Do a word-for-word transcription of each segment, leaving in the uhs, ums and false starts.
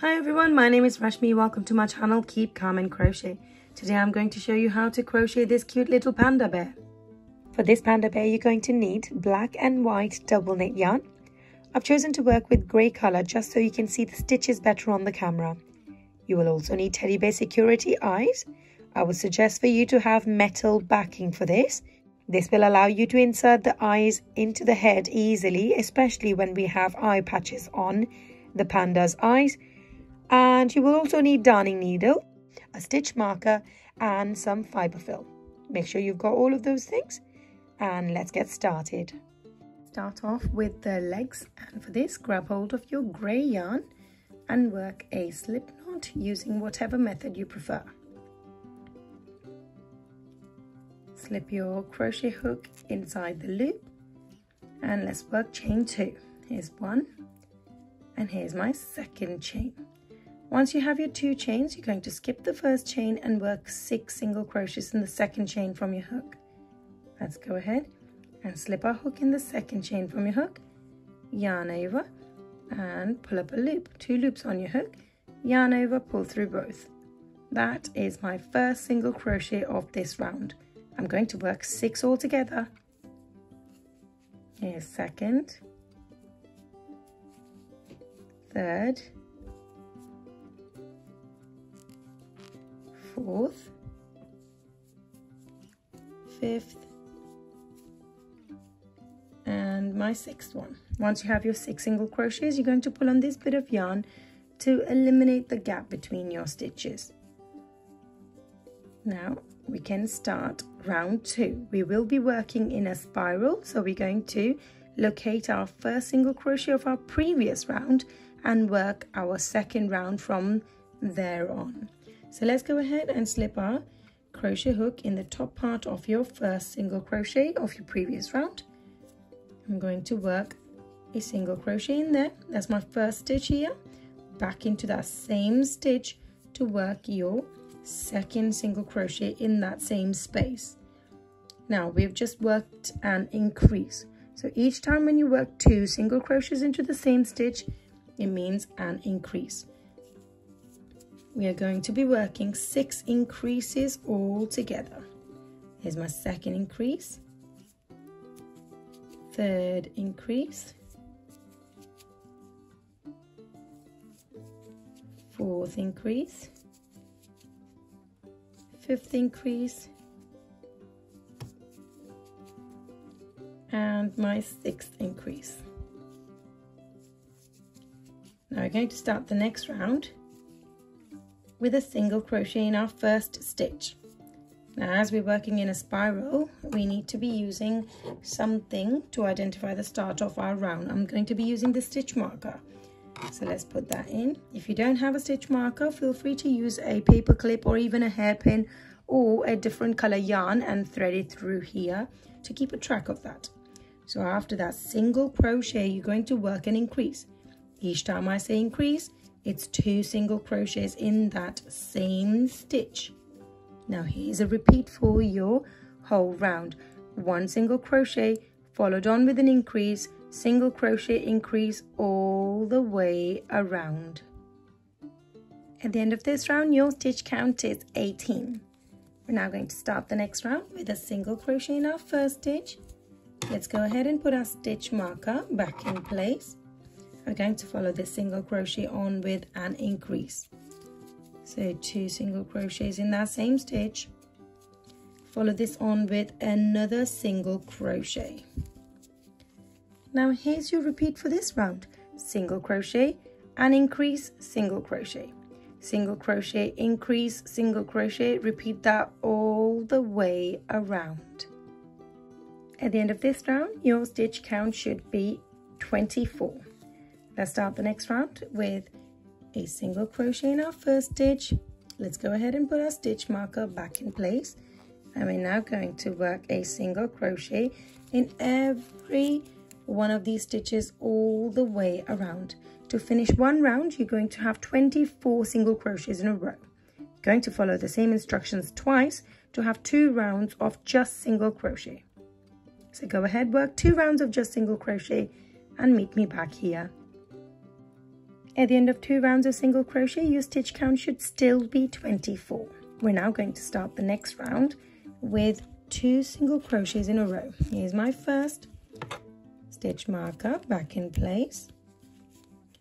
Hi everyone, my name is Rashmi. Welcome to my channel Keep Calm and Crochet. Today I'm going to show you how to crochet this cute little panda bear. For this panda bear you're going to need black and white double knit yarn. I've chosen to work with grey colour just so you can see the stitches better on the camera. You will also need teddy bear security eyes. I would suggest for you to have metal backing for this. This will allow you to insert the eyes into the head easily, especially when we have eye patches on the panda's eyes. And you will also need darning needle, a stitch marker and some fibre film. Make sure you've got all of those things and let's get started. Start off with the legs, and for this grab hold of your grey yarn and work a slip knot using whatever method you prefer. Slip your crochet hook inside the loop and let's work chain two. Here's one and here's my second chain. Once you have your two chains, you're going to skip the first chain and work six single crochets in the second chain from your hook. Let's go ahead and slip our hook in the second chain from your hook, yarn over and pull up a loop. Two loops on your hook, yarn over, pull through both. That is my first single crochet of this round. I'm going to work six altogether. Here's second, third, fourth, fifth, and my sixth one. Once you have your six single crochets, you're going to pull on this bit of yarn to eliminate the gap between your stitches. Now we can start round two. We will be working in a spiral, so we're going to locate our first single crochet of our previous round and work our second round from there on. So let's go ahead and slip our crochet hook in the top part of your first single crochet of your previous round. I'm going to work a single crochet in there. That's my first stitch here. Back into that same stitch to work your second single crochet in that same space. Now we've just worked an increase. So each time when you work two single crochets into the same stitch, it means an increase. We are going to be working six increases all together. Here's my second increase, third increase, fourth increase, fifth increase, and my sixth increase. Now we're going to start the next round with a single crochet in our first stitch. Now as we're working in a spiral, we need to be using something to identify the start of our round. I'm going to be using the stitch marker. So let's put that in. If you don't have a stitch marker, feel free to use a paper clip or even a hairpin or a different color yarn and thread it through here to keep a track of that. So after that single crochet, you're going to work an increase. Each time I say increase, it's two single crochets in that same stitch. Now here's a repeat for your whole round. One single crochet followed on with an increase, single crochet, increase all the way around. At the end of this round, your stitch count is eighteen. We're now going to start the next round with a single crochet in our first stitch. Let's go ahead and put our stitch marker back in place. We're going to follow this single crochet on with an increase. So two single crochets in that same stitch. Follow this on with another single crochet. Now here's your repeat for this round. Single crochet, an increase, single crochet. Single crochet, increase, single crochet. Repeat that all the way around. At the end of this round, your stitch count should be twenty-four. Let's start the next round with a single crochet in our first stitch. Let's go ahead and put our stitch marker back in place. And we're now going to work a single crochet in every one of these stitches all the way around. To finish one round, you're going to have twenty-four single crochets in a row. You're going to follow the same instructions twice to have two rounds of just single crochet. So go ahead, work two rounds of just single crochet and meet me back here. At the end of two rounds of single crochet, your stitch count should still be twenty-four. We're now going to start the next round with two single crochets in a row. Here's my first stitch marker back in place.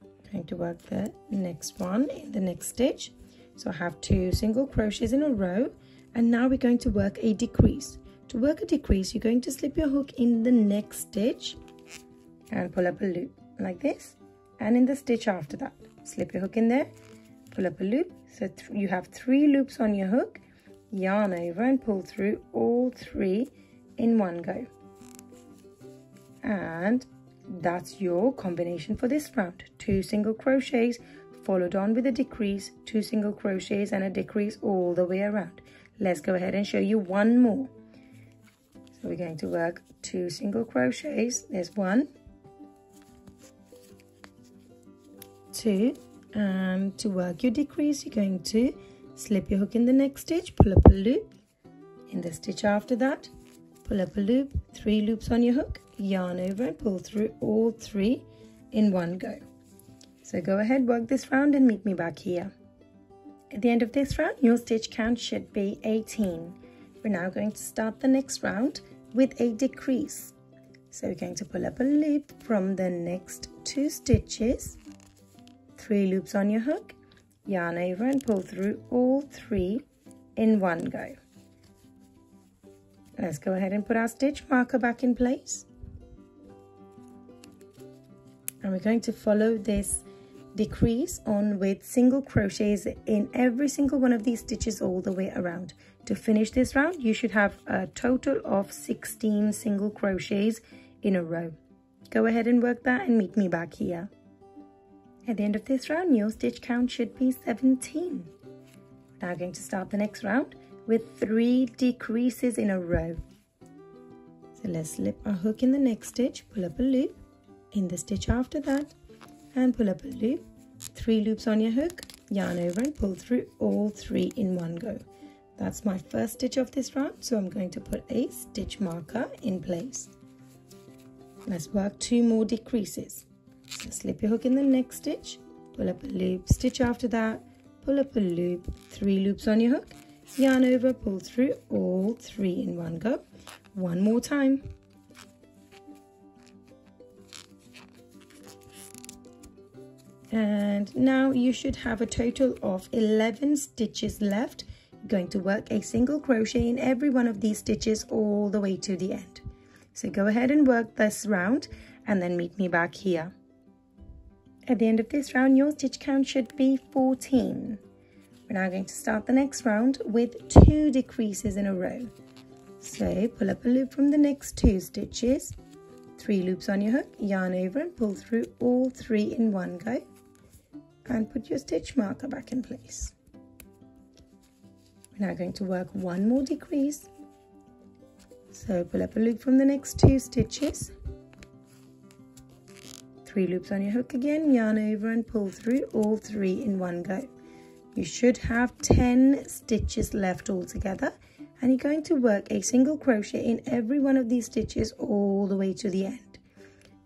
I'm going to work the next one in the next stitch. So I have two single crochets in a row, and now we're going to work a decrease. To work a decrease, you're going to slip your hook in the next stitch and pull up a loop like this, and in the stitch after that, slip your hook in there, pull up a loop. So you have three loops on your hook, yarn over and pull through all three in one go. And that's your combination for this round. Two single crochets followed on with a decrease, two single crochets and a decrease all the way around. Let's go ahead and show you one more. So we're going to work two single crochets. There's one, two, and to work your decrease, you're going to slip your hook in the next stitch, pull up a loop, in the stitch after that, pull up a loop, three loops on your hook, yarn over and pull through all three in one go. So go ahead, work this round and meet me back here. At the end of this round, your stitch count should be eighteen. We're now going to start the next round with a decrease. So we're going to pull up a loop from the next two stitches, three loops on your hook, yarn over and pull through all three in one go. Let's go ahead and put our stitch marker back in place. And we're going to follow this decrease on with single crochets in every single one of these stitches all the way around. To finish this round, you should have a total of sixteen single crochets in a row. Go ahead and work that and meet me back here. At the end of this round, your stitch count should be seventeen. Now I'm going to start the next round with three decreases in a row. So let's slip our hook in the next stitch, pull up a loop, in the stitch after that, and pull up a loop, three loops on your hook, yarn over and pull through all three in one go. That's my first stitch of this round, so I'm going to put a stitch marker in place. Let's work two more decreases. So slip your hook in the next stitch, pull up a loop, stitch after that, pull up a loop, three loops on your hook, yarn over, pull through all three in one go. One more time. And now you should have a total of eleven stitches left. You're going to work a single crochet in every one of these stitches all the way to the end. So go ahead and work this round and then meet me back here. At the end of this round, your stitch count should be fourteen. We're now going to start the next round with two decreases in a row. So pull up a loop from the next two stitches, three loops on your hook, yarn over and pull through all three in one go, and put your stitch marker back in place. We're now going to work one more decrease. So pull up a loop from the next two stitches, three loops on your hook again, yarn over and pull through all three in one go. You should have ten stitches left altogether, and you're going to work a single crochet in every one of these stitches all the way to the end.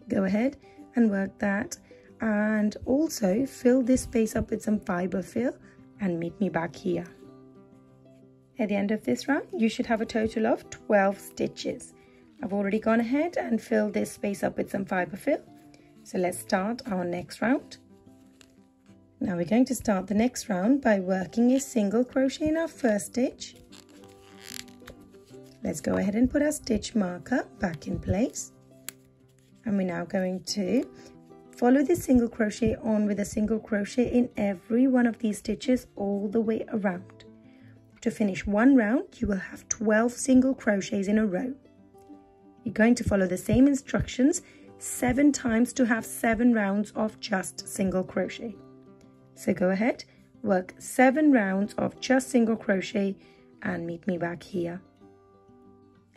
Go ahead and work that, and also fill this space up with some fiber fill and meet me back here. At the end of this round, you should have a total of twelve stitches. I've already gone ahead and filled this space up with some fiber fill. So let's start our next round. Now we're going to start the next round by working a single crochet in our first stitch. Let's go ahead and put our stitch marker back in place. And we're now going to follow this single crochet on with a single crochet in every one of these stitches all the way around. To finish one round, you will have twelve single crochets in a row. You're going to follow the same instructions seven times to have seven rounds of just single crochet. So go ahead, work seven rounds of just single crochet and meet me back here.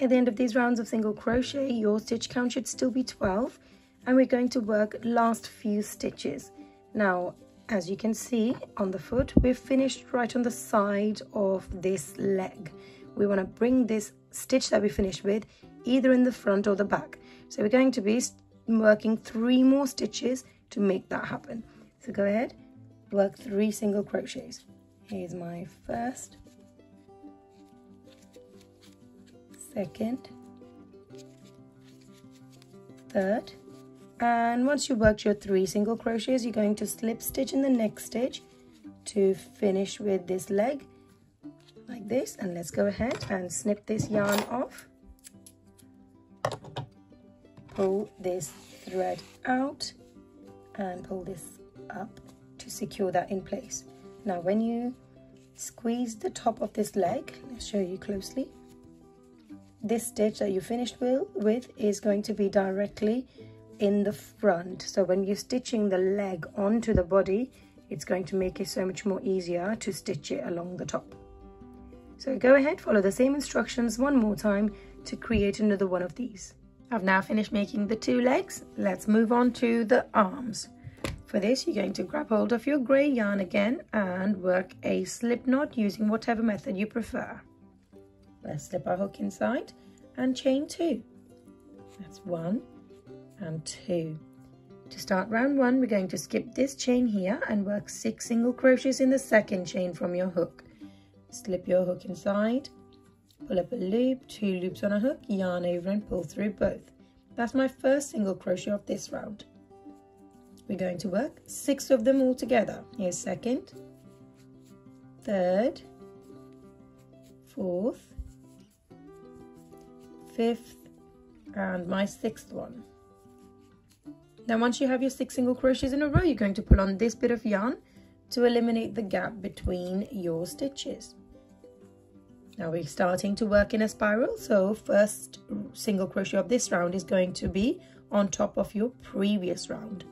At the end of these rounds of single crochet, your stitch count should still be twelve, and we're going to work last few stitches. Now, as you can see on the foot, we've finished right on the side of this leg. We want to bring this stitch that we finished with either in the front or the back. So we're going to be working three more stitches to make that happen. So go ahead, work three single crochets. Here's my first, second, third, and once you've worked your three single crochets, you're going to slip stitch in the next stitch to finish with this leg like this. And let's go ahead and snip this yarn off, pull this thread out and pull this up to secure that in place. Now when you squeeze the top of this leg, let's show you closely, this stitch that you finished with is going to be directly in the front. So when you're stitching the leg onto the body, it's going to make it so much more easier to stitch it along the top. So go ahead, follow the same instructions one more time to create another one of these. I've now finished making the two legs. Let's move on to the arms. For this, you're going to grab hold of your grey yarn again and work a slip knot using whatever method you prefer. Let's slip our hook inside and chain two. That's one and two. To start round one, we're going to skip this chain here and work six single crochets in the second chain from your hook. Slip your hook inside, pull up a loop, two loops on a hook, yarn over and pull through both. That's my first single crochet of this round. We're going to work six of them all together. Here's second, third, fourth, fifth, and my sixth one. Now once you have your six single crochets in a row, you're going to pull on this bit of yarn to eliminate the gap between your stitches. Now we're starting to work in a spiral, so first single crochet of this round is going to be on top of your previous round.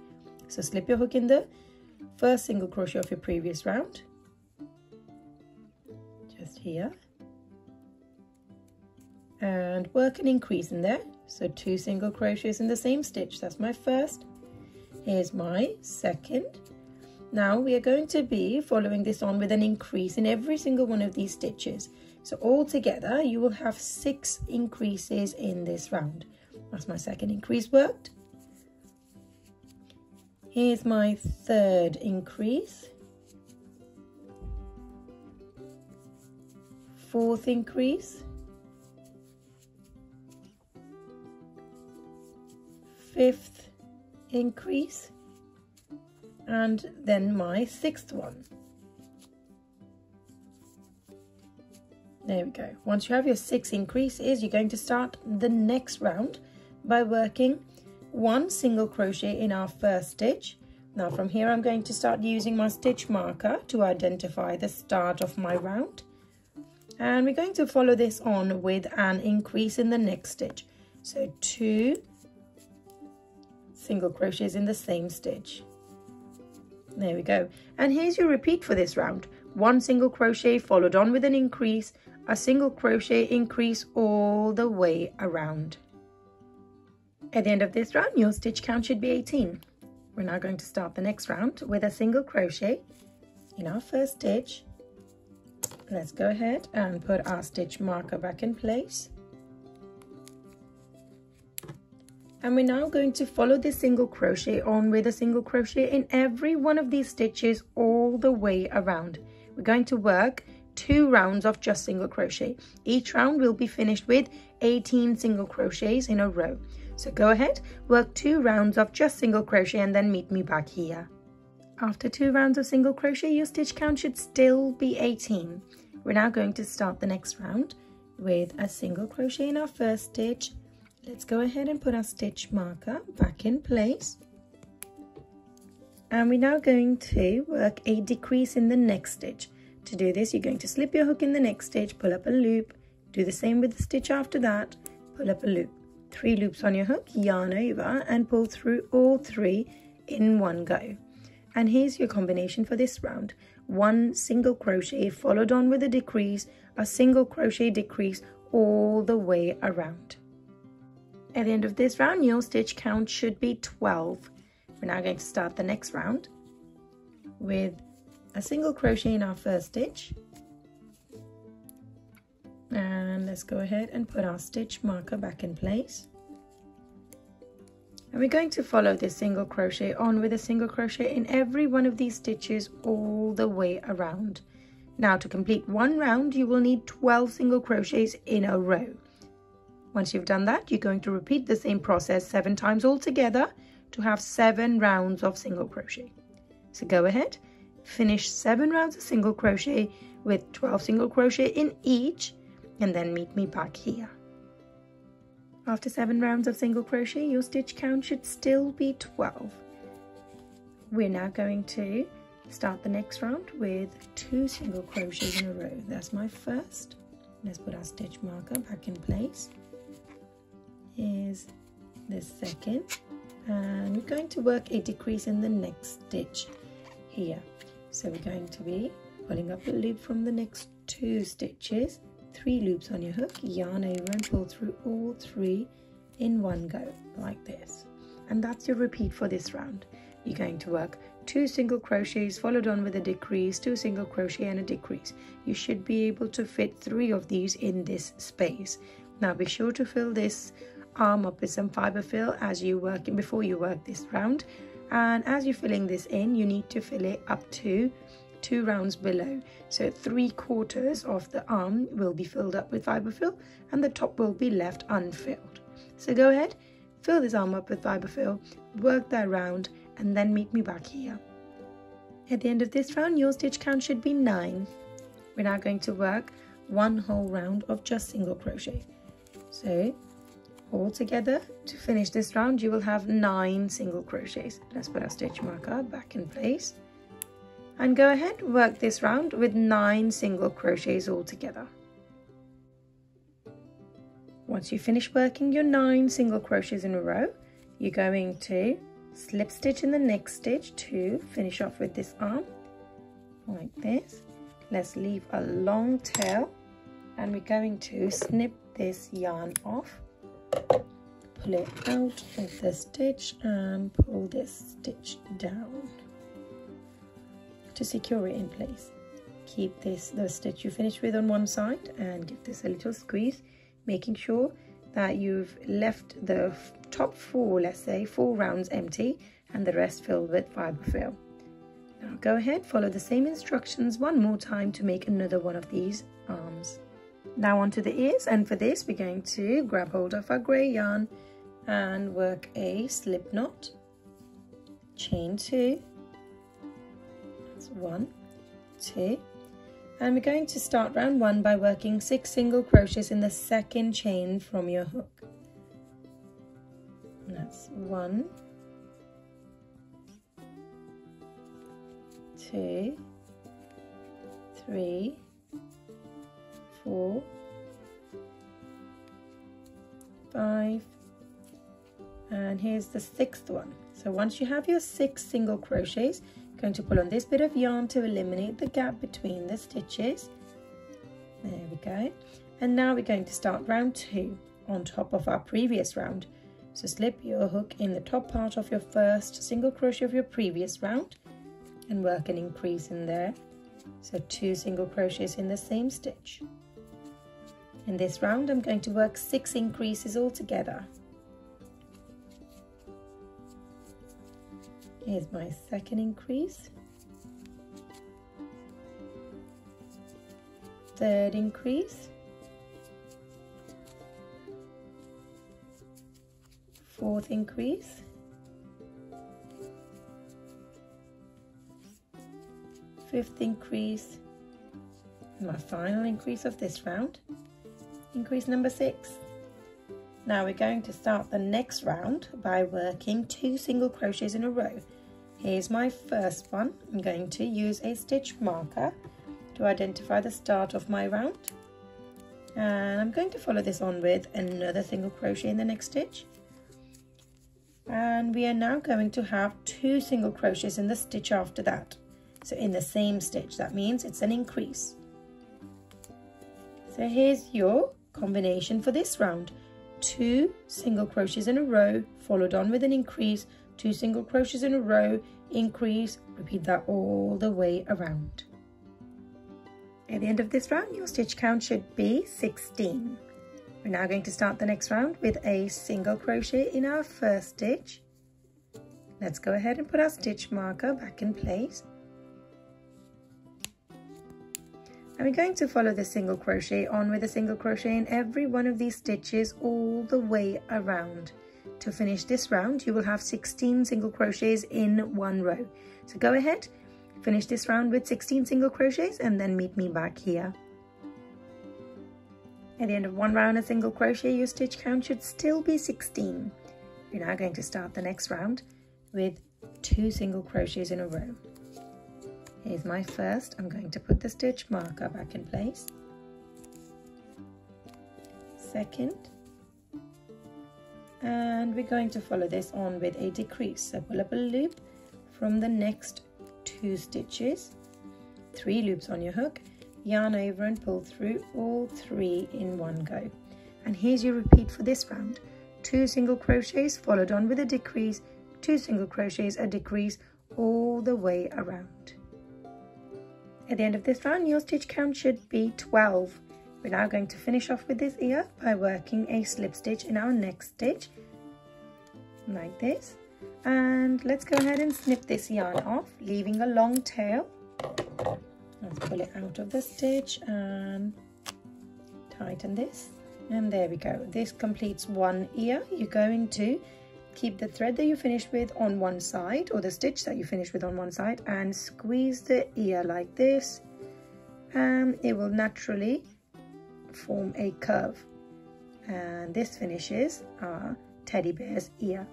So slip your hook in the first single crochet of your previous round, just here, and work an increase in there. So two single crochets in the same stitch. That's my first. Here's my second. Now we are going to be following this on with an increase in every single one of these stitches. So all together you will have six increases in this round. That's my second increase worked. Here's my third increase, fourth increase, fifth increase, and then my sixth one. There we go. Once you have your six increases, you're going to start the next round by working one single crochet in our first stitch. Now from here I'm going to start using my stitch marker to identify the start of my round, and we're going to follow this on with an increase in the next stitch. So two single crochets in the same stitch. There we go. And here's your repeat for this round. One single crochet followed on with an increase, a single crochet increase all the way around. At the end of this round, your stitch count should be eighteen. We're now going to start the next round with a single crochet in our first stitch. Let's go ahead and put our stitch marker back in place. And we're now going to follow this single crochet on with a single crochet in every one of these stitches all the way around. We're going to work two rounds of just single crochet. Each round will be finished with eighteen single crochets in a row. So go ahead, work two rounds of just single crochet and then meet me back here. After two rounds of single crochet, your stitch count should still be eighteen. We're now going to start the next round with a single crochet in our first stitch. Let's go ahead and put our stitch marker back in place. And we're now going to work a decrease in the next stitch. To do this, you're going to slip your hook in the next stitch, pull up a loop, do the same with the stitch after that, pull up a loop. Three loops on your hook, yarn over and pull through all three in one go. And here's your combination for this round. One single crochet followed on with a decrease, a single crochet decrease all the way around. At the end of this round, your stitch count should be twelve. We're now going to start the next round with a single crochet in our first stitch. And let's go ahead and put our stitch marker back in place. and we're going to follow this single crochet on with a single crochet in every one of these stitches all the way around. Now, to complete one round, you will need twelve single crochets in a row. Once you've done that, you're going to repeat the same process seven times altogether to have seven rounds of single crochet. So go ahead, finish seven rounds of single crochet with twelve single crochet in each, and then meet me back here. After seven rounds of single crochet, your stitch count should still be twelve. We're now going to start the next round with two single crochets in a row. That's my first. Let's put our stitch marker back in place. Here's the second, and we're going to work a decrease in the next stitch here. So we're going to be pulling up the lid from the next two stitches, three loops on your hook, yarn over and pull through all three in one go, like this. And that's your repeat for this round. You're going to work two single crochets followed on with a decrease, two single crochet and a decrease. You should be able to fit three of these in this space. Now be sure to fill this arm up with some fiber fill as you work before you work this round, and as you're filling this in, you need to fill it up to two rounds below. So three quarters of the arm will be filled up with fiber fill and the top will be left unfilled. So go ahead, fill this arm up with fiber fill, work that round, and then meet me back here. At the end of this round, your stitch count should be nine. We're now going to work one whole round of just single crochet. So all together, to finish this round, you will have nine single crochets. Let's put our stitch marker back in place. And go ahead, work this round with nine single crochets altogether. Once you finish working your nine single crochets in a row, you're going to slip stitch in the next stitch to finish off with this arm, like this. Let's leave a long tail, and we're going to snip this yarn off, pull it out of the stitch and pull this stitch down to secure it in place. Keep this the stitch you finished with on one side and give this a little squeeze, making sure that you've left the top four, let's say four rounds empty and the rest filled with fiber fill. Now go ahead, follow the same instructions one more time to make another one of these arms. Now onto the ears, and for this we're going to grab hold of our grey yarn and work a slip knot, chain two, that's one, two, and we're going to start round one by working six single crochets in the second chain from your hook. And that's one, two, three, four, five, and here's the sixth one. So once you have your six single crochets, you're going to pull on this bit of yarn to eliminate the gap between the stitches. There we go. And now we're going to start round two on top of our previous round. So slip your hook in the top part of your first single crochet of your previous round and work an increase in there. So two single crochets in the same stitch. In this round, I'm going to work six increases altogether. Here's my second increase, third increase, fourth increase, fifth increase, and my final increase of this round, increase number six. Now we're going to start the next round by working two single crochets in a row. Here's my first one. I'm going to use a stitch marker to identify the start of my round, and I'm going to follow this on with another single crochet in the next stitch, and we are now going to have two single crochets in the stitch after that. So in the same stitch, that means it's an increase. So here's your combination for this round. Two single crochets in a row, followed on with an increase, two single crochets in a row, increase, repeat that all the way around. At the end of this round, your stitch count should be sixteen. We're now going to start the next round with a single crochet in our first stitch. Let's go ahead and put our stitch marker back in place. And we're going to follow the single crochet on with a single crochet in every one of these stitches all the way around. To finish this round, you will have sixteen single crochets in one row. So go ahead, finish this round with sixteen single crochets and then meet me back here. At the end of one round of single crochet, your stitch count should still be sixteen. We're now going to start the next round with two single crochets in a row. Here's my first. I'm going to put the stitch marker back in place. Second. And we're going to follow this on with a decrease. So pull up a loop from the next two stitches, three loops on your hook, yarn over and pull through all three in one go. And here's your repeat for this round. Two single crochets followed on with a decrease, two single crochets, a decrease, all the way around. At the end of this round, your stitch count should be twelve. We're now going to finish off with this ear by working a slip stitch in our next stitch, like this. And let's go ahead and snip this yarn off, leaving a long tail. Let's pull it out of the stitch and tighten this. And there we go. This completes one ear. You're going to keep the thread that you finished with on one side, or the stitch that you finished with on one side, and squeeze the ear like this, and it will naturally form a curve. And this finishes our teddy bear's ear.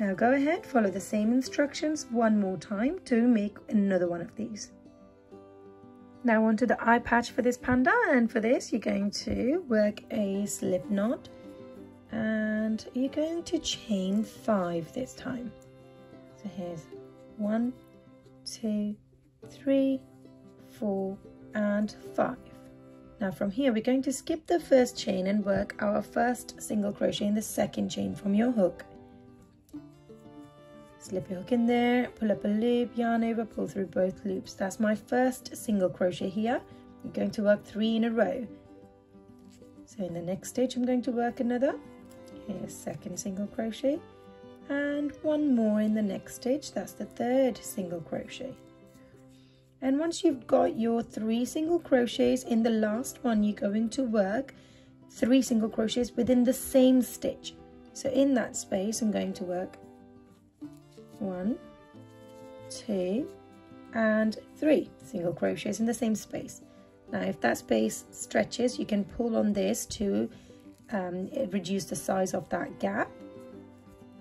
Now go ahead, follow the same instructions one more time to make another one of these. Now onto the eye patch for this panda, and for this you're going to work a slip knot. And you're going to chain five this time. So here's one, two, three, four, and five. Now from here we're going to skip the first chain and work our first single crochet in the second chain from your hook. Slip your hook in there, pull up a loop, yarn over, pull through both loops. That's my first single crochet here. You're going to work three in a row. So in the next stitch I'm going to work another. Here's second single crochet, and one more in the next stitch. That's the third single crochet. And once you've got your three single crochets, in the last one you're going to work three single crochets within the same stitch. So in that space I'm going to work one, two, and three single crochets in the same space. Now if that space stretches, you can pull on this to um, reduce the size of that gap.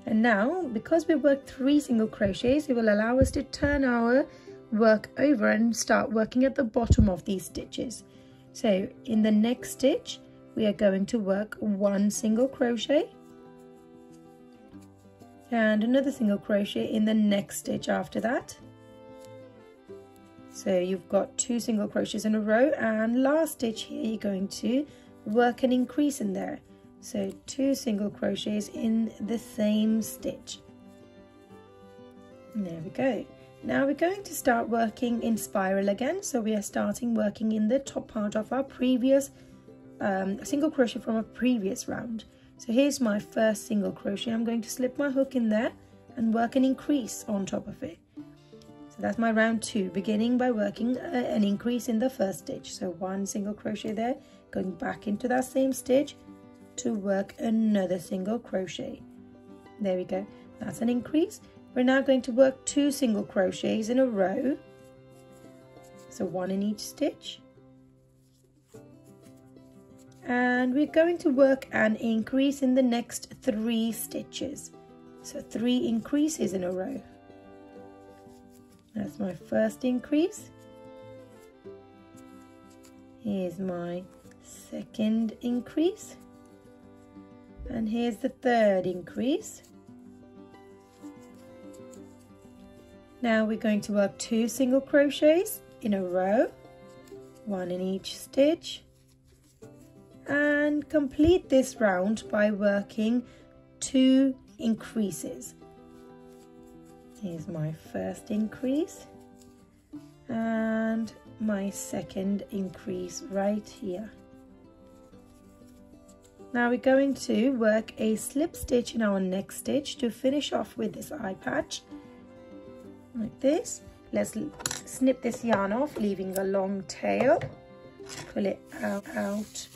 And now, because we worked three single crochets, it will allow us to turn our work over and start working at the bottom of these stitches. So in the next stitch we are going to work one single crochet and another single crochet in the next stitch after that. So you've got two single crochets in a row, and last stitch here you're going to work an increase in there. So two single crochets in the same stitch. And there we go. Now we're going to start working in spiral again. So we are starting working in the top part of our previous um, single crochet from a previous round. So here's my first single crochet. I'm going to slip my hook in there and work an increase on top of it. So that's my round two, beginning by working an increase in the first stitch. So one single crochet there, going back into that same stitch to work another single crochet. There we go, that's an increase. We're now going to work two single crochets in a row. So one in each stitch. And we're going to work an increase in the next three stitches. So three increases in a row. That's my first increase. Here's my second increase. And here's the third increase. Now we're going to work two single crochets in a row, one in each stitch. And complete this round by working two increases. Here's my first increase and my second increase right here. Now we're going to work a slip stitch in our next stitch to finish off with this eye patch, like this. Let's snip this yarn off, leaving a long tail. Pull it out, out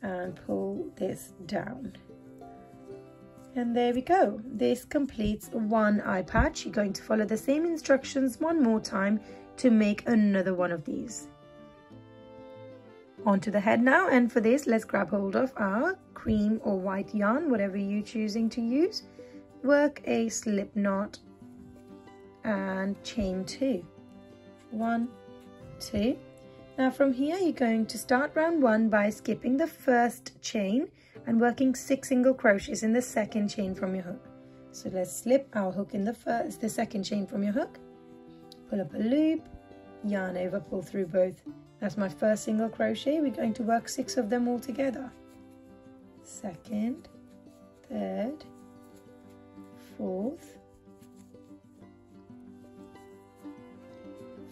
and pull this down. And there we go. This completes one eye patch. You're going to follow the same instructions one more time to make another one of these. Onto the head now, and for this let's grab hold of our cream or white yarn, whatever you're choosing to use. Work a slip knot and chain two. One, two. Now from here you're going to start round one by skipping the first chain and working six single crochets in the second chain from your hook. So let's slip our hook in the first, the second chain from your hook, pull up a loop, yarn over, pull through both. That's my first single crochet. We're going to work six of them all together. Second, third, fourth,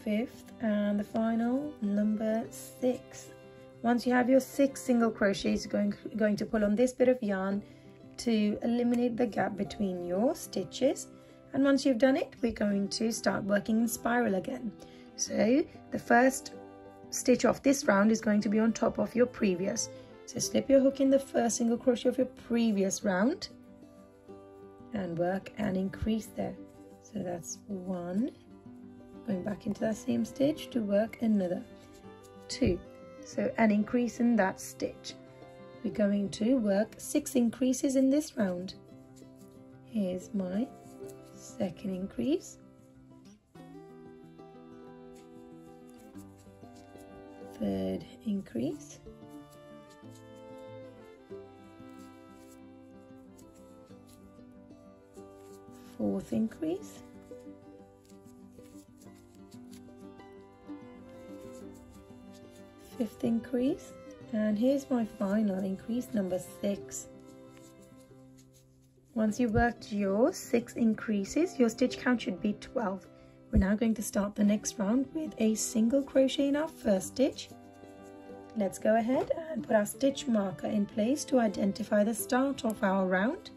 fifth, and the final number six. Once you have your six single crochets, you're going, going to pull on this bit of yarn to eliminate the gap between your stitches. And once you've done it, we're going to start working in spiral again. So the first stitch of this round is going to be on top of your previous. So slip your hook in the first single crochet of your previous round and work and increase there. So that's one, going back into that same stitch to work another two. So an increase in that stitch. We're going to work six increases in this round. Here's my second increase, third increase, fourth increase, fifth increase, and here's my final increase, number six. Once you've worked your six increases, your stitch count should be twelve. We're now going to start the next round with a single crochet in our first stitch. Let's go ahead and put our stitch marker in place to identify the start of our round.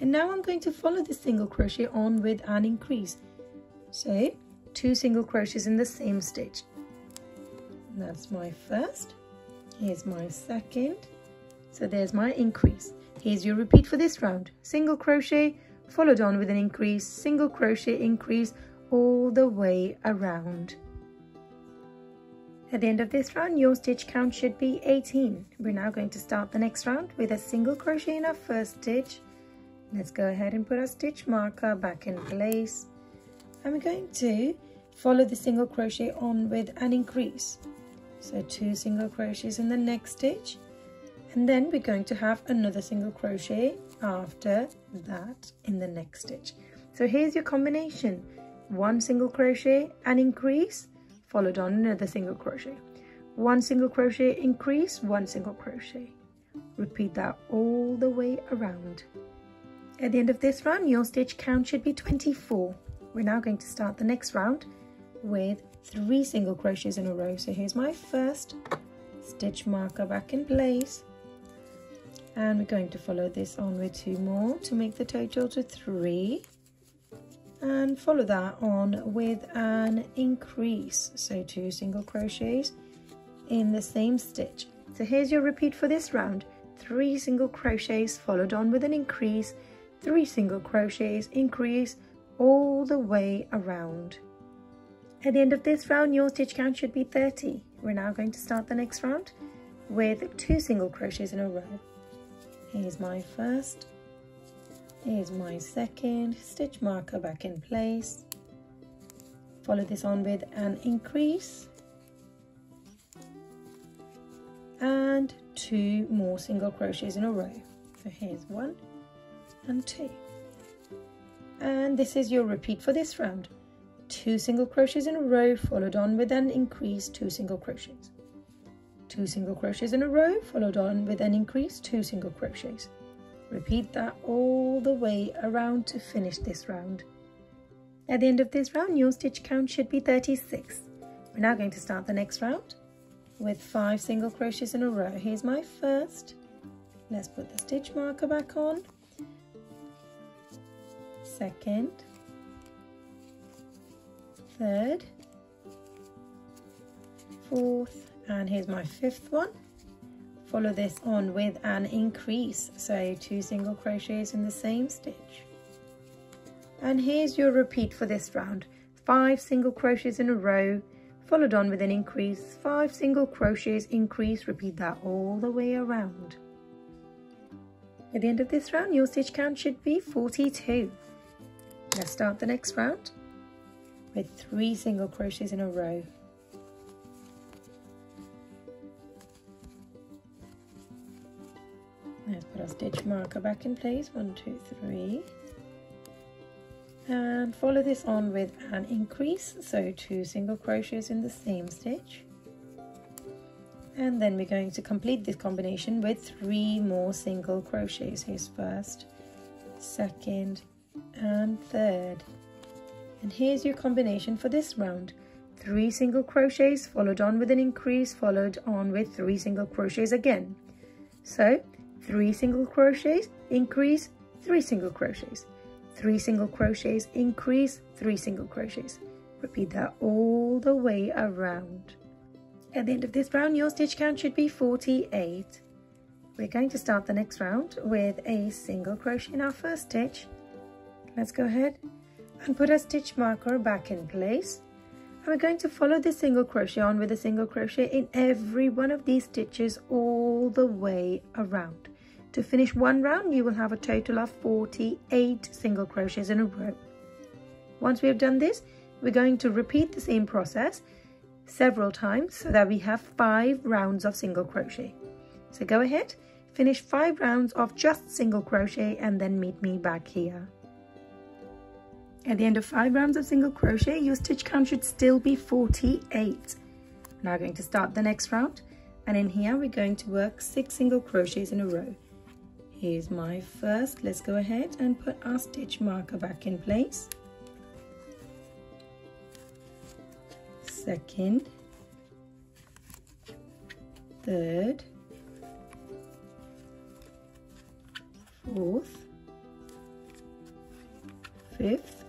And now I'm going to follow this single crochet on with an increase. So two single crochets in the same stitch. That's my first, here's my second, so there's my increase. Here's your repeat for this round. Single crochet, followed on with an increase, single crochet, increase, all the way around. At the end of this round, your stitch count should be eighteen. We're now going to start the next round with a single crochet in our first stitch. Let's go ahead and put our stitch marker back in place. And we're going to follow the single crochet on with an increase. So two single crochets in the next stitch, and then we're going to have another single crochet after that in the next stitch. So here's your combination: one single crochet and increase, followed on another single crochet, one single crochet, increase, one single crochet. Repeat that all the way around. At the end of this round, your stitch count should be twenty-four. We're now going to start the next round with three single crochets in a row. So here's my first, stitch marker back in place, and we're going to follow this on with two more to make the total to three, and follow that on with an increase. So two single crochets in the same stitch. So here's your repeat for this round: three single crochets, followed on with an increase, three single crochets, increase, all the way around. At the end of this round, your stitch count should be thirty. We're now going to start the next round with two single crochets in a row. Here's my first, here's my second, stitch marker back in place, follow this on with an increase, and two more single crochets in a row. So here's one and two, and this is your repeat for this round: two single crochets in a row, followed on with an increase, two single crochets, two single crochets in a row, followed on with an increase, two single crochets. Repeat that all the way around to finish this round. At the end of this round, your stitch count should be thirty-six. We're now going to start the next round with five single crochets in a row. Here's my first, Let's put the stitch marker back on. Second, third, fourth, and here's my fifth one. Follow this on with an increase, so two single crochets in the same stitch. And here's your repeat for this round. Five single crochets in a row, followed on with an increase, five single crochets, increase, repeat that all the way around. At the end of this round, your stitch count should be forty-two. Let's start the next round with three single crochets in a row. Let's put our stitch marker back in place, one, two, three. And follow this on with an increase, so two single crochets in the same stitch. And then we're going to complete this combination with three more single crochets. Here's first, second, and third. And here's your combination for this round. Three single crochets, followed on with an increase, followed on with three single crochets again. So three single crochets, increase, three single crochets, three single crochets, increase, three single crochets. Repeat that all the way around. At the end of this round, your stitch count should be forty-eight. We're going to start the next round with a single crochet in our first stitch. Let's go ahead and put our stitch marker back in place. And we're going to follow this single crochet on with a single crochet in every one of these stitches all the way around. To finish one round, you will have a total of forty-eight single crochets in a row. Once we have done this, we're going to repeat the same process several times so that we have five rounds of single crochet. So go ahead, finish five rounds of just single crochet and then meet me back here. At the end of five rounds of single crochet, your stitch count should still be forty-eight. Now we're going to start the next round, and in here we're going to work six single crochets in a row. Here's my first. Let's go ahead and put our stitch marker back in place. Second, third, fourth, fifth,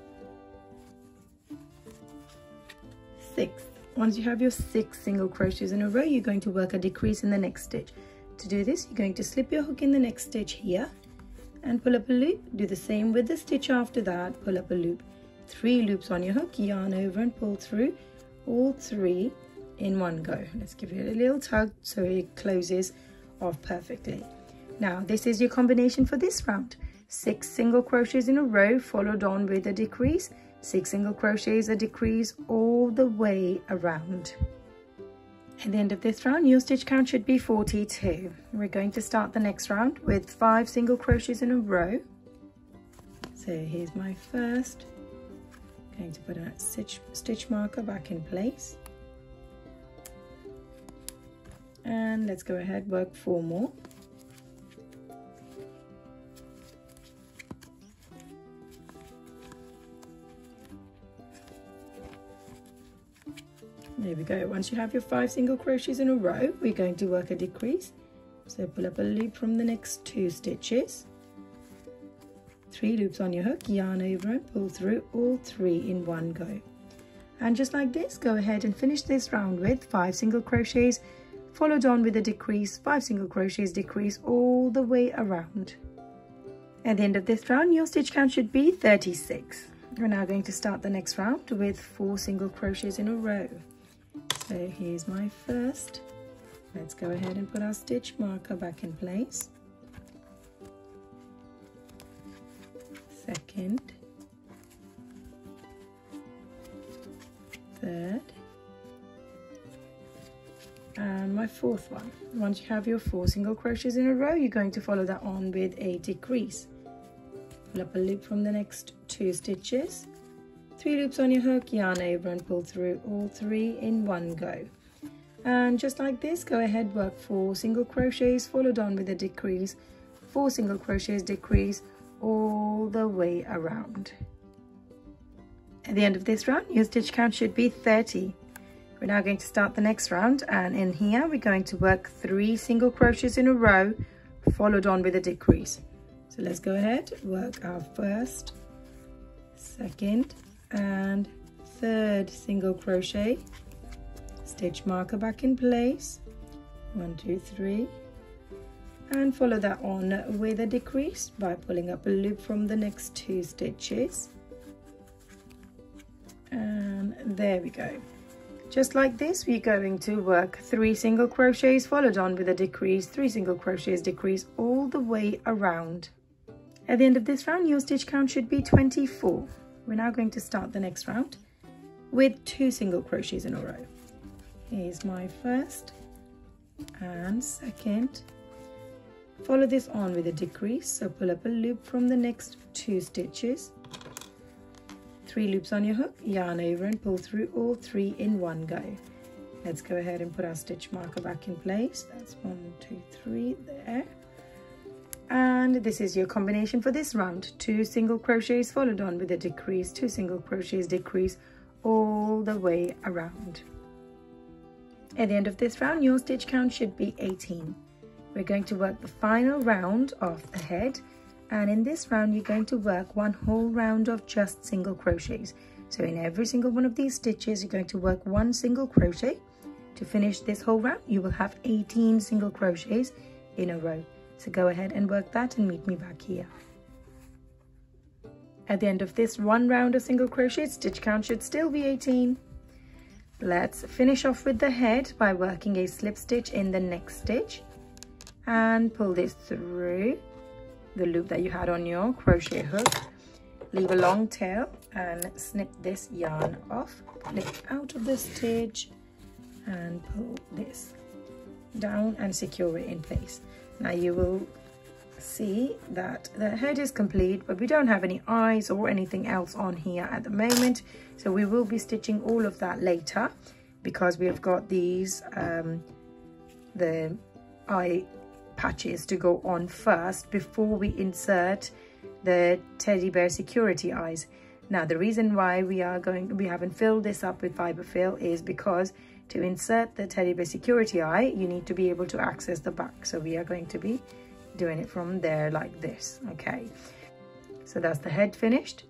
sixth. Once you have your six single crochets in a row, you're going to work a decrease in the next stitch. To do this, you're going to slip your hook in the next stitch here and pull up a loop. Do the same with the stitch after that, pull up a loop. Three loops on your hook, yarn over and pull through all three in one go. Let's give it a little tug so it closes off perfectly. Now this is your combination for this round. Six single crochets in a row, followed on with a decrease, six single crochets, a decrease all the way around. At the end of this round, your stitch count should be forty-two. We're going to start the next round with five single crochets in a row. So here's my first. I'm going to put a stitch, stitch marker back in place. And let's go ahead, work four more. There we go. Once you have your five single crochets in a row, we're going to work a decrease. So pull up a loop from the next two stitches. Three loops on your hook, yarn over and pull through all three in one go. And just like this, go ahead and finish this round with five single crochets, followed on with a decrease, five single crochets, decrease all the way around. At the end of this round, your stitch count should be thirty-six. We're now going to start the next round with four single crochets in a row. So here's my first. Let's go ahead and put our stitch marker back in place. Second, third, and my fourth one. Once you have your four single crochets in a row, you're going to follow that on with a decrease. Pull up a loop from the next two stitches. Three loops on your hook, yarn over and pull through all three in one go. And just like this, go ahead, work four single crochets, followed on with a decrease, four single crochets, decrease all the way around. At the end of this round, your stitch count should be thirty. We're now going to start the next round, and in here we're going to work three single crochets in a row, followed on with a decrease. So let's go ahead, work our first, second and third single crochet, stitch marker back in place, one, two, three, and follow that on with a decrease by pulling up a loop from the next two stitches. And there we go. Just like this, we're going to work three single crochets followed on with a decrease, three single crochets, decrease, all the way around. At the end of this round, your stitch count should be twenty-four. We're now going to start the next round with two single crochets in a row. Here's my first and second. Follow this on with a decrease, so pull up a loop from the next two stitches. Three loops on your hook, yarn over and pull through all three in one go. Let's go ahead and put our stitch marker back in place. That's one, two, three there. And this is your combination for this round. Two single crochets followed on with a decrease, two single crochets, decrease all the way around. At the end of this round, your stitch count should be eighteen. We're going to work the final round of the head, and in this round you're going to work one whole round of just single crochets. So in every single one of these stitches you're going to work one single crochet. To finish this whole round you will have eighteen single crochets in a row. So go ahead and work that and meet me back here. At the end of this one round of single crochets, stitch count should still be eighteen. Let's finish off with the head by working a slip stitch in the next stitch and pull this through the loop that you had on your crochet hook, leave a long tail and snip this yarn off, pull it out of the stitch and pull this down and secure it in place. Now you will see that the head is complete, but we don't have any eyes or anything else on here at the moment, so we will be stitching all of that later because we have got these um, the eye patches to go on first before we insert the teddy bear security eyes. Now the reason why we are going we haven't filled this up with fiberfill is because to insert the teddy bear security eye you need to be able to access the back, so we are going to be doing it from there like this. Okay, so that's the head finished.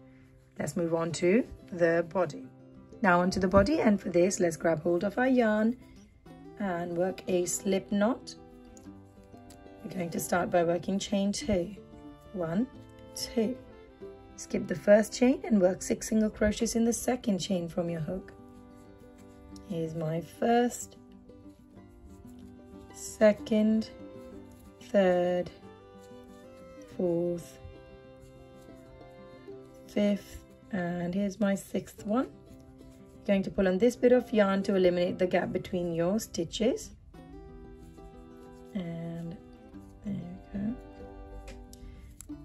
Let's move on to the body now. Onto the body, and for this let's grab hold of our yarn and work a slip knot. We're going to start by working chain two. One, two. Skip the first chain and work six single crochets in the second chain from your hook. Here's my first, second, third, fourth, fifth, and here's my sixth one. You're going to pull on this bit of yarn to eliminate the gap between your stitches. And there we go.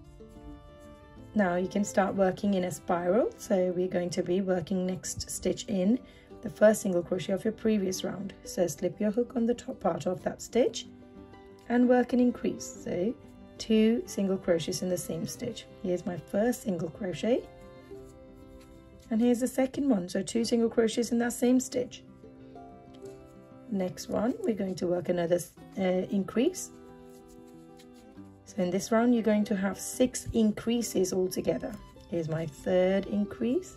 Now you can start working in a spiral, so we're going to be working next stitch in the first single crochet of your previous round. So slip your hook on the top part of that stitch and work an increase, so two single crochets in the same stitch. Here's my first single crochet and here's the second one, so two single crochets in that same stitch. Next one we're going to work another uh, increase. So in this round you're going to have six increases altogether. Here's my third increase,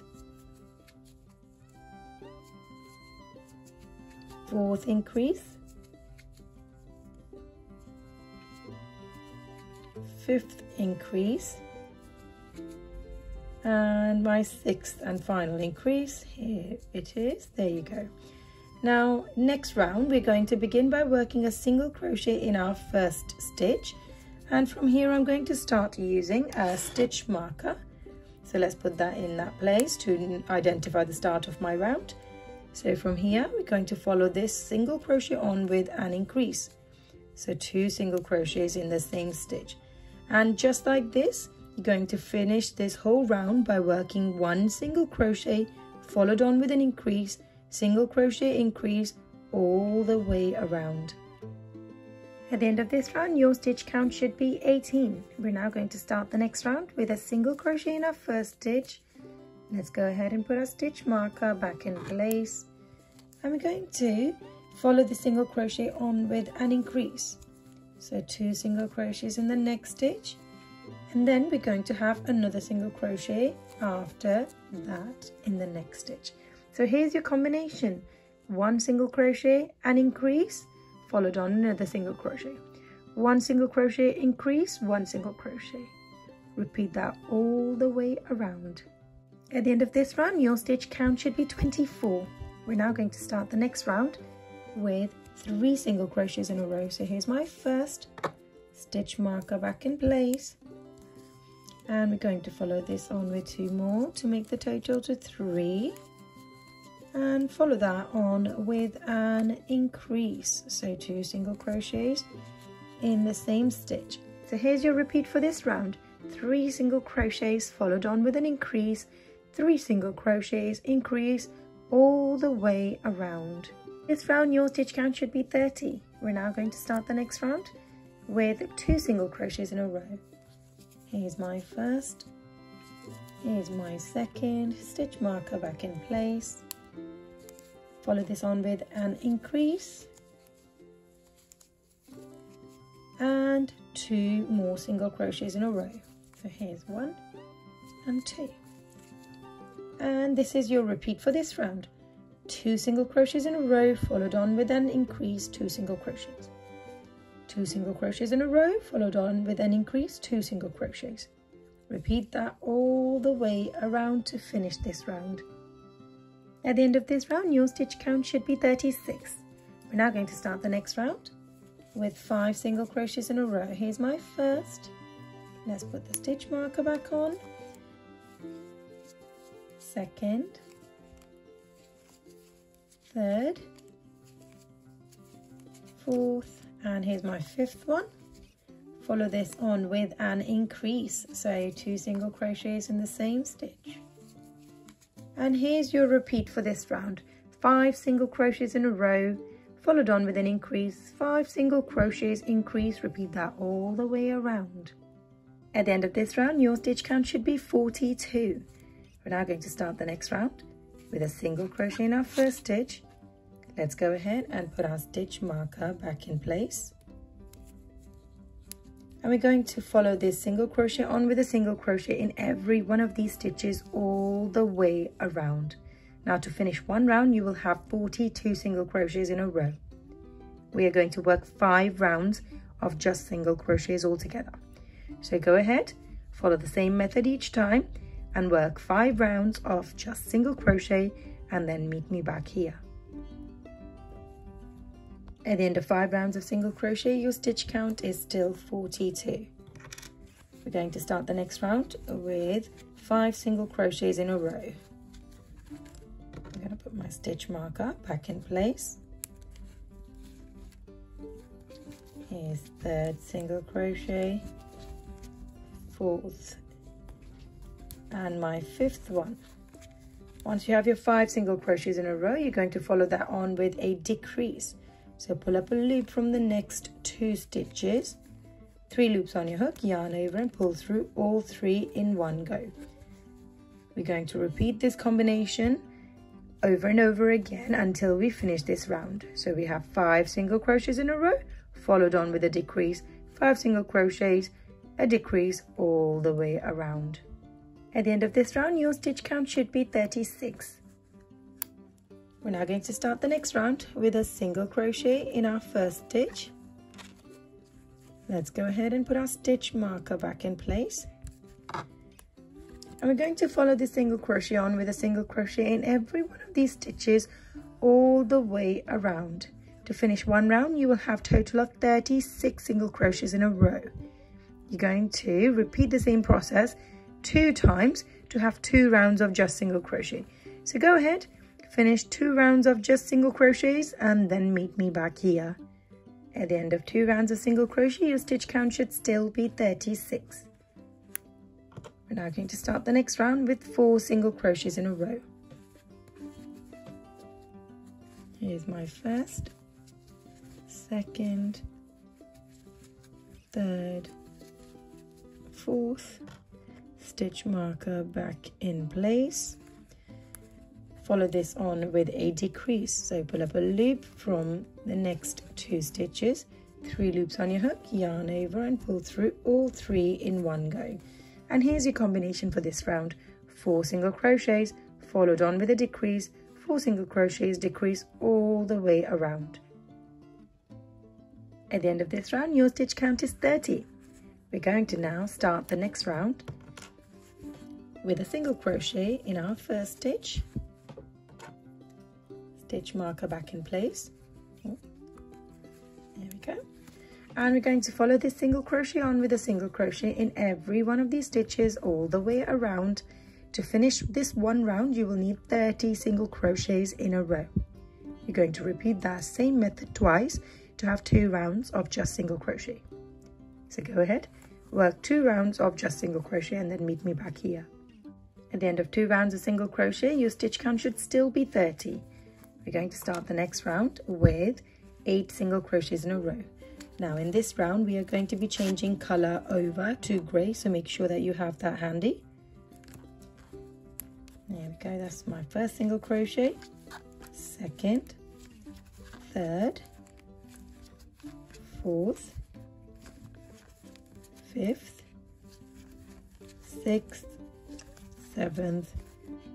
fourth increase, fifth increase, and my sixth and final increase. Here it is. There you go. Now next round we're going to begin by working a single crochet in our first stitch, and from here I'm going to start using a stitch marker. So let's put that in that place to identify the start of my round. So from here we're going to follow this single crochet on with an increase, so two single crochets in the same stitch, and just like this you're going to finish this whole round by working one single crochet followed on with an increase, single crochet, increase all the way around. At the end of this round your stitch count should be eighteen. We're now going to start the next round with a single crochet in our first stitch. Let's go ahead and put our stitch marker back in place, and we're going to follow the single crochet on with an increase. So two single crochets in the next stitch, and then we're going to have another single crochet after that in the next stitch. So here's your combination: one single crochet and increase, followed on another single crochet, one single crochet, increase, one single crochet. Repeat that all the way around. At the end of this round, your stitch count should be twenty-four. We're now going to start the next round with three single crochets in a row. So here's my first stitch marker back in place, and we're going to follow this on with two more to make the total to three, and follow that on with an increase. So two single crochets in the same stitch. So here's your repeat for this round: three single crochets followed on with an increase, three single crochets, increase, all the way around. This round your stitch count should be thirty. We're now going to start the next round with two single crochets in a row. Here's my first, here's my second, stitch marker back in place, follow this on with an increase, and two more single crochets in a row. So here's one and two, and this is your repeat for this round: two single crochets in a row followed on with an increase, two single crochets, two single crochets in a row followed on with an increase, two single crochets. Repeat that all the way around to finish this round. At the end of this round, your stitch count should be thirty-six. We're now going to start the next round with five single crochets in a row. Here's my first. Let's put the stitch marker back on. Second, third, fourth, and here's my fifth one. Follow this on with an increase, so two single crochets in the same stitch. And here's your repeat for this round: five single crochets in a row followed on with an increase, five single crochets, increase. Repeat that all the way around. At the end of this round, your stitch count should be forty-two. We're now going to start the next round with a single crochet in our first stitch. Let's go ahead and put our stitch marker back in place, and we're going to follow this single crochet on with a single crochet in every one of these stitches all the way around. Now to finish one round, you will have forty-two single crochets in a row. We are going to work five rounds of just single crochets altogether. So go ahead, follow the same method each time, and work five rounds of just single crochet, and then meet me back here. At the end of five rounds of single crochet, your stitch count is still forty-two. We're going to start the next round with five single crochets in a row. I'm going to put my stitch marker back in place. Here's third single crochet, fourth, and my fifth one. Once you have your five single crochets in a row, you're going to follow that on with a decrease. So pull up a loop from the next two stitches, three loops on your hook, yarn over and pull through all three in one go. We're going to repeat this combination over and over again until we finish this round. So we have five single crochets in a row, followed on with a decrease, five single crochets, a decrease, all the way around. At the end of this round, your stitch count should be thirty-six. We're now going to start the next round with a single crochet in our first stitch. Let's go ahead and put our stitch marker back in place, and we're going to follow this single crochet on with a single crochet in every one of these stitches all the way around. To finish one round, you will have total of thirty-six single crochets in a row. You're going to repeat the same process two times to have two rounds of just single crochet. So go ahead, finish two rounds of just single crochets, and then meet me back here. At the end of two rounds of single crochet, your stitch count should still be thirty-six. We're now going to start the next round with four single crochets in a row. Here's my first, second, third, fourth, stitch marker back in place. Follow this on with a decrease, so pull up a loop from the next two stitches, three loops on your hook, yarn over and pull through all three in one go. And here's your combination for this round: four single crochets followed on with a decrease, four single crochets, decrease all the way around. At the end of this round, your stitch count is thirty. We're going to now start the next round with a single crochet in our first stitch. Stitch marker back in place. There we go. And we're going to follow this single crochet on with a single crochet in every one of these stitches all the way around. To finish this one round, you will need thirty single crochets in a row. You're going to repeat that same method twice to have two rounds of just single crochet. So go ahead, work two rounds of just single crochet and then meet me back here. At the end of two rounds of single crochet, your stitch count should still be thirty. We're going to start the next round with eight single crochets in a row. Now in this round, we are going to be changing color over to grey, so make sure that you have that handy. There we go, that's my first single crochet, second, third, fourth, fifth, sixth, seventh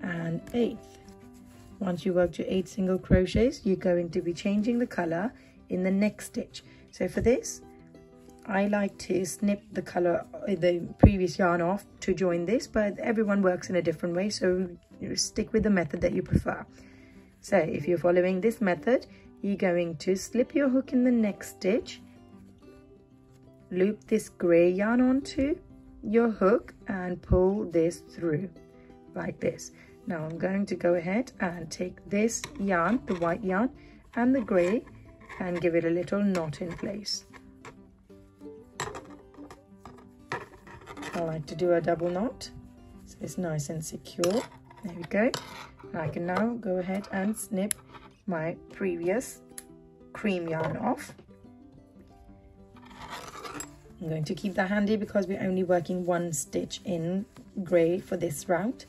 and eighth. Once you worked your eight single crochets, you're going to be changing the color in the next stitch. So for this, I like to snip the color, the previous yarn off to join this, but everyone works in a different way, so stick with the method that you prefer. So if you're following this method, you're going to slip your hook in the next stitch, loop this grey yarn onto your hook and pull this through like this. Now I'm going to go ahead and take this yarn, the white yarn and the grey, and give it a little knot in place. I like to do a double knot so it's nice and secure. There we go. And I can now go ahead and snip my previous cream yarn off. I'm going to keep that handy because we're only working one stitch in grey for this round.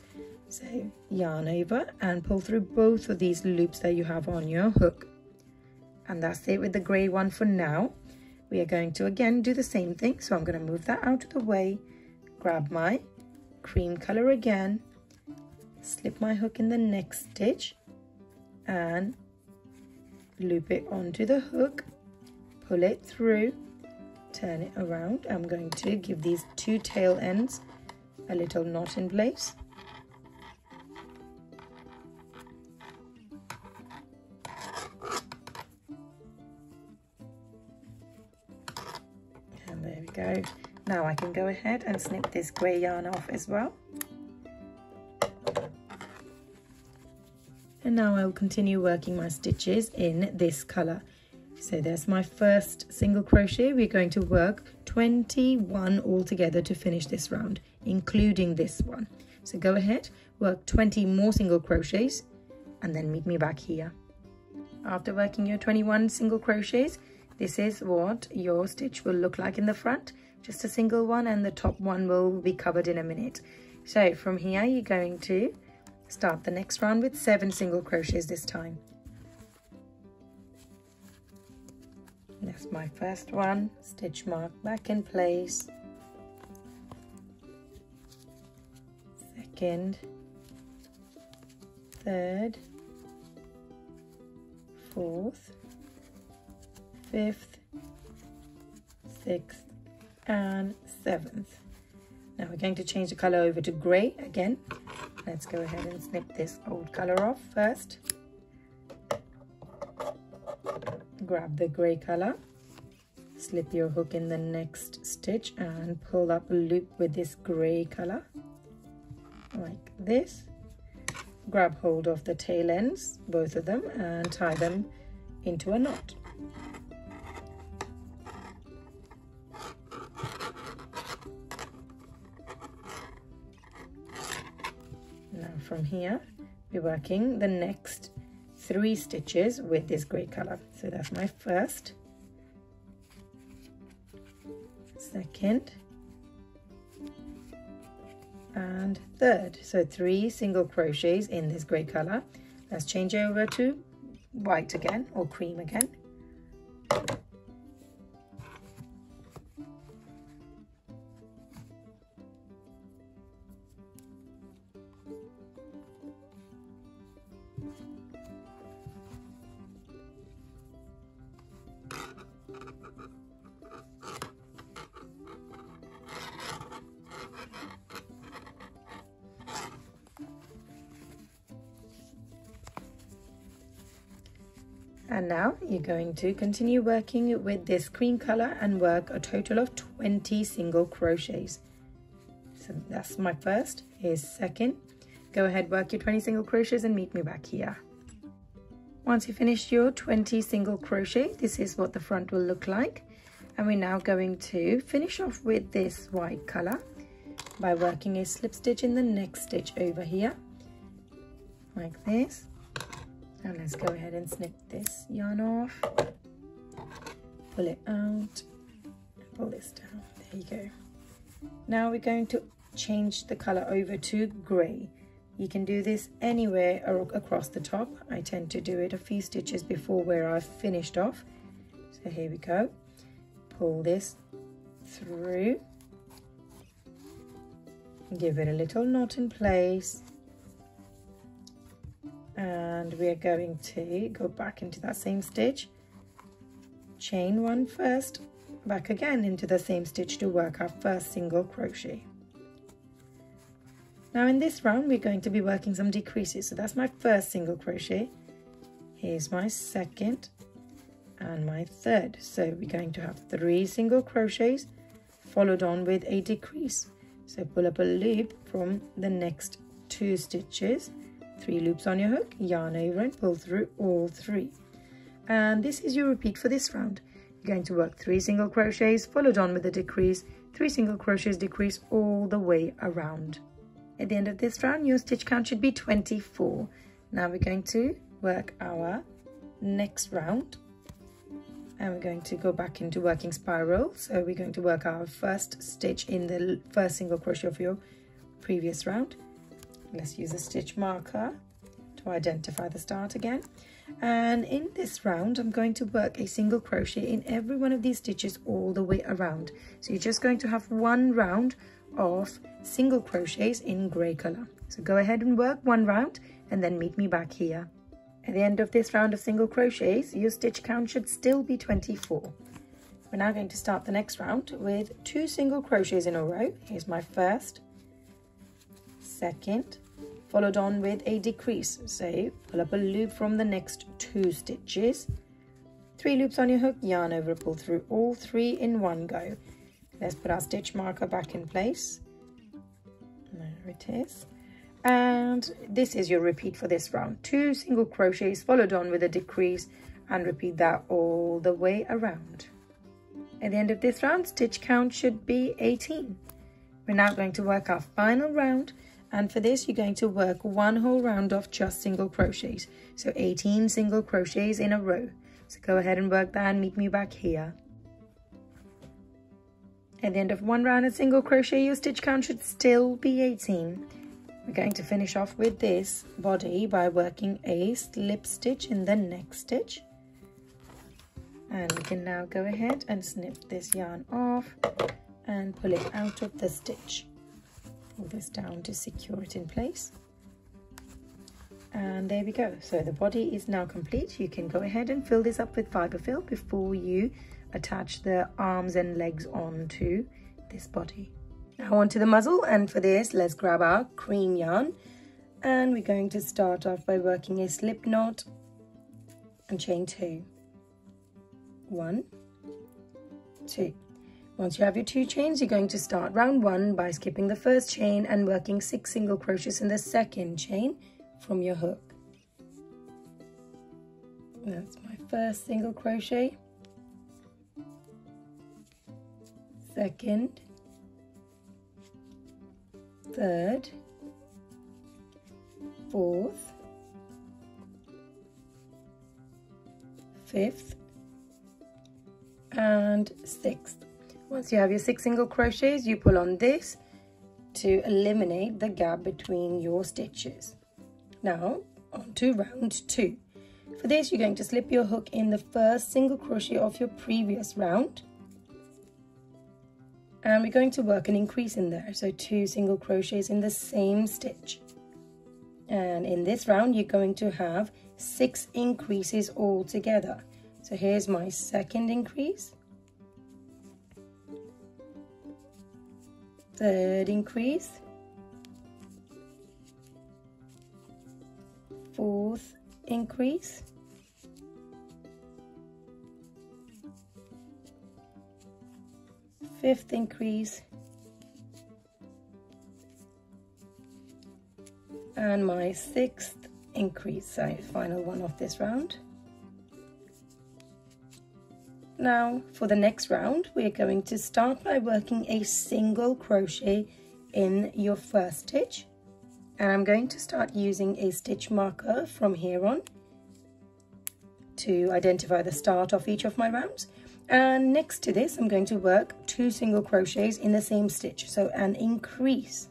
So yarn over and pull through both of these loops that you have on your hook. And that's it with the grey one for now. We are going to again do the same thing, so I'm going to move that out of the way. Grab my cream color again, slip my hook in the next stitch and loop it onto the hook, pull it through, turn it around. I'm going to give these two tail ends a little knot in place. And there we go. Now I can go ahead and snip this grey yarn off as well. And now I'll continue working my stitches in this colour. So there's my first single crochet. We're going to work twenty-one altogether to finish this round, including this one. So go ahead, work twenty more single crochets and then meet me back here. After working your twenty-one single crochets, this is what your stitch will look like in the front. Just a single one, and the top one will be covered in a minute. So from here you're going to start the next round with seven single crochets this time. That's my first one, stitch mark back in place, second, third, fourth, fifth, sixth and seventh. Now we're going to change the color over to grey again. Let's go ahead and snip this old color off first. Grab the grey color, slip your hook in the next stitch and pull up a loop with this grey color like this. Grab hold of the tail ends, both of them, and tie them into a knot. From here we're working the next three stitches with this grey color. So that's my first, second and third. So three single crochets in this grey color. Let's change over to white again, or cream again. And now you're going to continue working with this cream color and work a total of twenty single crochets. So that's my first, here's second. Go ahead, work your twenty single crochets and meet me back here. Once you finish your twenty single crochet, this is what the front will look like. And we're now going to finish off with this white color by working a slip stitch in the next stitch over here, like this. And let's go ahead and snip this yarn off, pull it out, pull this down, there you go. Now we're going to change the color over to grey. You can do this anywhere across the top. I tend to do it a few stitches before where I've finished off. So here we go, pull this through, give it a little knot in place. And we are going to go back into that same stitch, chain one first, back again into the same stitch to work our first single crochet. Now in this round we're going to be working some decreases, so that's my first single crochet, here's my second and my third. So we're going to have three single crochets followed on with a decrease. So pull up a loop from the next two stitches, three loops on your hook, yarn over and pull through all three. And this is your repeat for this round. You're going to work three single crochets followed on with a decrease, three single crochets, decrease all the way around. At the end of this round your stitch count should be twenty-four. Now we're going to work our next round and we're going to go back into working spiral. So we're going to work our first stitch in the first single crochet of your previous round. Let's use a stitch marker to identify the start again. And in this round, I'm going to work a single crochet in every one of these stitches all the way around. So you're just going to have one round of single crochets in grey colour. So go ahead and work one round and then meet me back here. At the end of this round of single crochets, your stitch count should still be twenty-four. We're now going to start the next round with two single crochets in a row. Here's my first, second, followed on with a decrease. So pull up a loop from the next two stitches, three loops on your hook, yarn over, pull through all three in one go. Let's put our stitch marker back in place, there it is. And this is your repeat for this round, two single crochets followed on with a decrease, and repeat that all the way around. At the end of this round, stitch count should be eighteen. We're now going to work our final round. And for this, you're going to work one whole round of just single crochets. So eighteen single crochets in a row. So go ahead and work that and meet me back here. At the end of one round of single crochet, your stitch count should still be eighteen. We're going to finish off with this body by working a slip stitch in the next stitch. And we can now go ahead and snip this yarn off and pull it out of the stitch. Pull this down to secure it in place, and there we go. So the body is now complete. You can go ahead and fill this up with fiberfill before you attach the arms and legs onto this body. Now onto the muzzle, and for this let's grab our cream yarn and we're going to start off by working a slip knot and chain two. One, two. Once you have your two chains, you're going to start round one by skipping the first chain and working six single crochets in the second chain from your hook. That's my first single crochet, second, third, fourth, fifth, and sixth. Once you have your six single crochets, you pull on this to eliminate the gap between your stitches. Now on to round two. For this, you're going to slip your hook in the first single crochet of your previous round. And we're going to work an increase in there, so two single crochets in the same stitch. And in this round, you're going to have six increases all together. So here's my second increase, third increase, fourth increase, fifth increase, and my sixth increase, so final one of this round. Now for the next round, we're going to start by working a single crochet in your first stitch, and I'm going to start using a stitch marker from here on to identify the start of each of my rounds. And next to this, I'm going to work two single crochets in the same stitch, so an increase.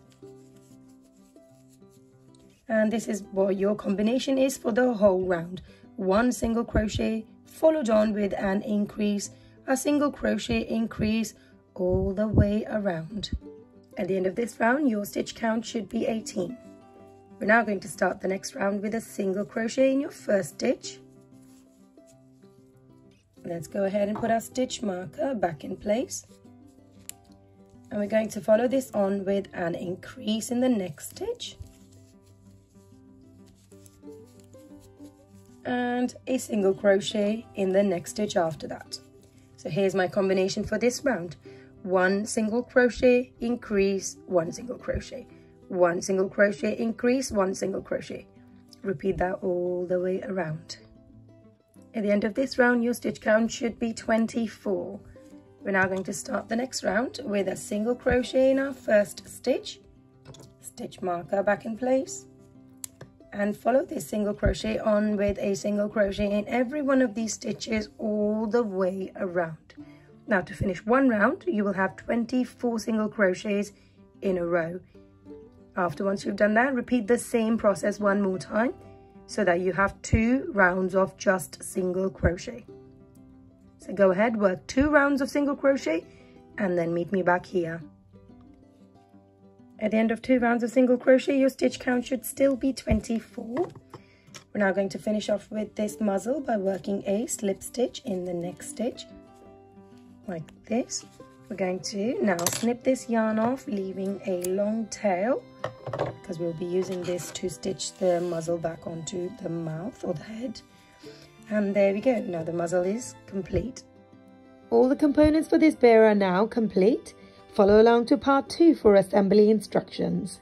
And this is what your combination is for the whole round. One single crochet followed on with an increase, a single crochet increase all the way around. At the end of this round, your stitch count should be eighteen. We're now going to start the next round with a single crochet in your first stitch. Let's go ahead and put our stitch marker back in place. And we're going to follow this on with an increase in the next stitch. And a single crochet in the next stitch after that. So here's my combination for this round. One single crochet, increase, one single crochet, one single crochet, increase, one single crochet. Repeat that all the way around. At the end of this round, your stitch count should be twenty-four. We're now going to start the next round with a single crochet in our first stitch. Stitch marker back in place. And follow this single crochet on with a single crochet in every one of these stitches all the way around. Now to finish one round, you will have twenty-four single crochets in a row. After once you've done that, repeat the same process one more time so that you have two rounds of just single crochet. So go ahead, work two rounds of single crochet and then meet me back here. At the end of two rounds of single crochet, your stitch count should still be twenty-four. We're now going to finish off with this muzzle by working a slip stitch in the next stitch, like this. We're going to now snip this yarn off, leaving a long tail, because we'll be using this to stitch the muzzle back onto the mouth or the head. And there we go, now the muzzle is complete. All the components for this pair are now complete. Follow along to part two for assembly instructions.